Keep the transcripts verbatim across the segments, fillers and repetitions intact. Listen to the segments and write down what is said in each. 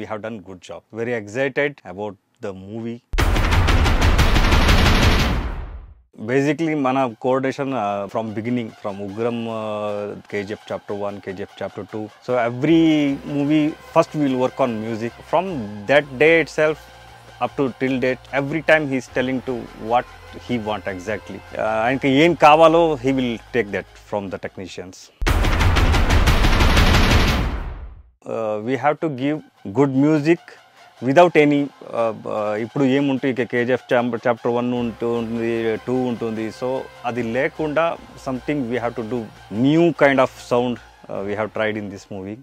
We have done good job. Very excited about the movie. Basically, mana coordination uh, from beginning, from Ugram, uh, K G F chapter one, K G F chapter two. So every movie, first we'll work on music. From that day itself, up to till date, every time he's telling to what he want exactly. Uh, and yen kavalo, he will take that from the technicians. Uh, we have to give good music without any ippudu em untu K G F chapter one untundi two untundi, so adi lekunda something we have to do new kind of sound uh, we have tried in this movie.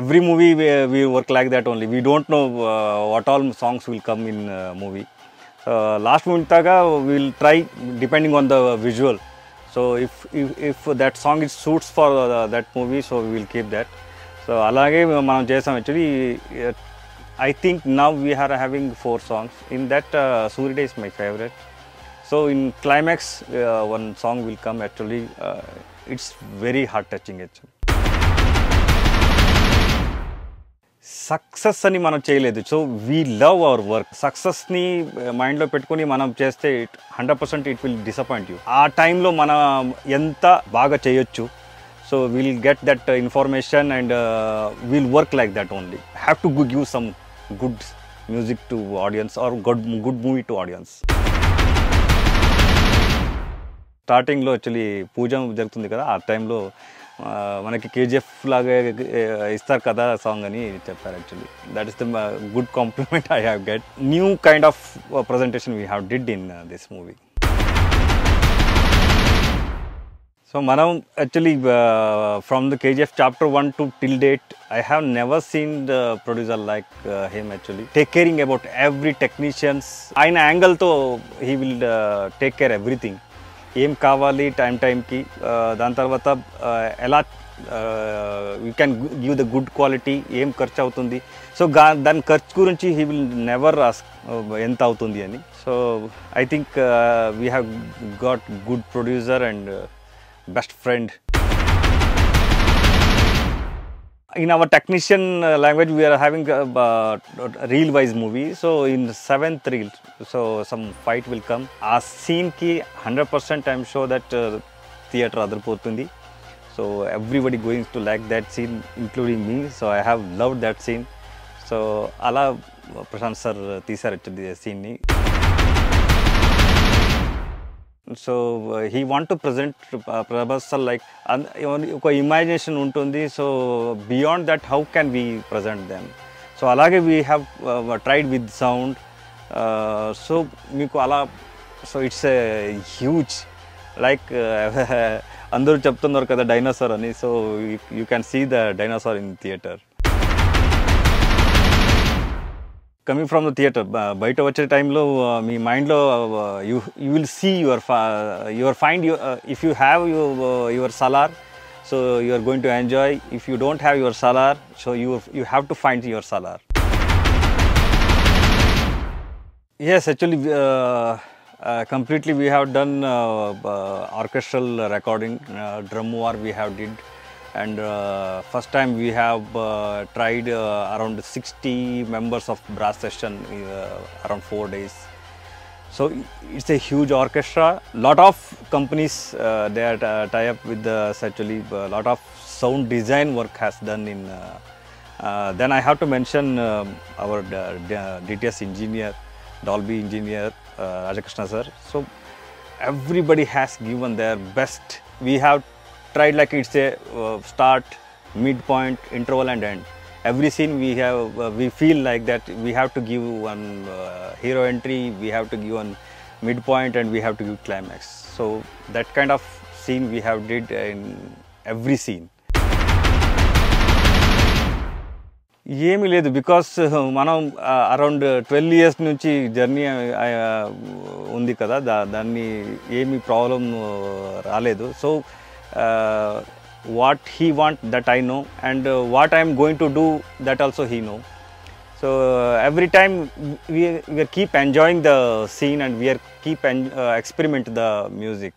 Every movie we, we work like that only. We don't know uh, what all songs will come in uh, movie. Uh, last moment taga we will try depending on the visual. So if if, if that song is suits for the, that movie, so we will keep that. So alage manam chesam. Actually, I think now we are having four songs. In that, uh, Suride is my favorite. So in climax, uh, one song will come. Actually, uh, it's very heart touching. Actually, success ani manam cheyaledu. So we love our work. Success ni mind lo pettukoni manam cheste it one hundred percent it will disappoint you. Aa time lo mana enta baga cheyochu. So we'll get that uh, information and uh, we'll work like that only. Have to give some good music to audience or good good movie to audience. Starting lo actually puja jarugutundi kada, aa time lo manaki K G F laga istar kada song ani chepparu. Actually that is the uh, good compliment I have get. New kind of uh, presentation we have did in uh, this movie. So manam actually uh, from the K G F chapter one to till date, I have never seen the producer like uh, him actually. Take caring about every technicians. In angle to he will uh, take care everything. Em kavali time time ki dan tarvata ela we can give the good quality. Em kharcha avutundi. So dan kharch gurinchi he will never ask enta avutundi ani. So I think uh, we have got good producer and uh, best friend. In our technician language, we are having a, a, a reel wise movie. So in seventh reel, so some fight will come. Our scene ki one hundred percent I am sure that uh, theatre adar potundi. So everybody going to like that scene, including me. So I have loved that scene. So ala Prashanth sir teesar the scene ni. So uh, he want to present uh, Prabhas sir like an uh, imagination untundi. So beyond that, how can we present them? So alage we have uh, tried with sound. Uh, so meeku ala, so it's a huge like andaru cheptunnaru kada dinosaur ani. So you, you can see the dinosaur in theater. Coming from the theatre, by the time lo, my mind lo, you you will see your your find your, uh, if you have your uh, your Salaar, so you are going to enjoy. If you don't have your Salaar, so you you have to find your Salaar. Yes, actually, uh, uh, completely we have done uh, uh, orchestral recording, uh, drum war we have did. And uh, first time we have uh, tried uh, around sixty members of brass session in uh, around four days. So it's a huge orchestra. Lot of companies uh, they are uh, tie up with the actually a lot of sound design work has done in. Uh, uh, then I have to mention uh, our uh, D T S engineer, Dolby engineer uh, Ajay Krishna sir. So everybody has given their best. We have tried like it's a uh, start, midpoint, interval and end. Every scene we have, uh, we feel like that we have to give one uh, hero entry, we have to give one midpoint and we have to give climax. So that kind of scene we have did in every scene. Yemi ledu because manam around twelve years nunchi journey undi kada danni yemi problem raledu. So Uh, what he want that I know, and uh, what I am going to do that also he know. So uh, every time we, we keep enjoying the scene and we are keep en uh, experiment the music.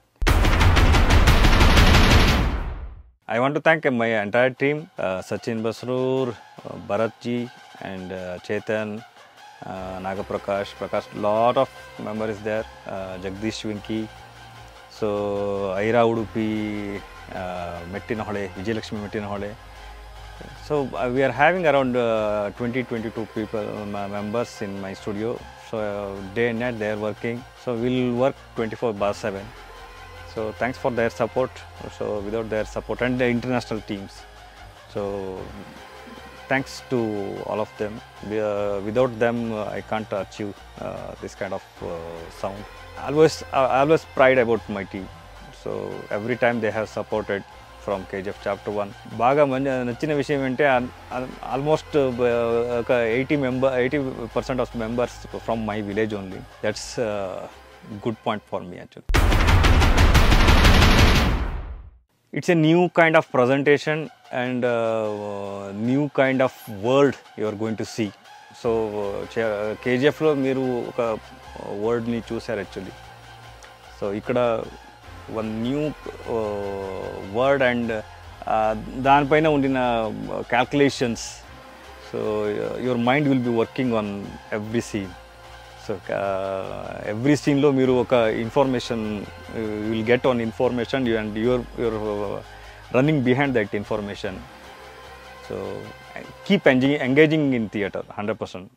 I want to thank my entire team, uh, Sachin Basrur, uh, Bharatji and uh, Chetan, uh, Naga Prakash, Prakash, lot of members there, uh, Jagdish Vinki, so Aira Udupi, uh, Mettinahode, Vijayalakshmi Mettinahode. So uh, we are having around uh, twenty to twenty-two people, um, members in my studio. So uh, day and night they are working. So we'll work twenty-four by seven. So thanks for their support. So without their support and the international teams. So thanks to all of them. We, uh, without them, uh, I can't achieve uh, this kind of uh, sound. I always, I always pride about my team. So every time they have supported from K G F chapter one. Baga nachina vishayam ante almost eighty percent of members from my village only. That's a good point for me actually. It's a new kind of presentation and uh, new kind of world you are going to see. So K G F lo meeru oka word ni choosaru actually. So ikkada one new uh, word and daanipaina undina calculations, so uh, your mind will be working on every scene. So uh, every scene lo meeru oka information, uh, you will get on information and you're you're uh, running behind that information. So keep engaging, engaging in theater one hundred percent.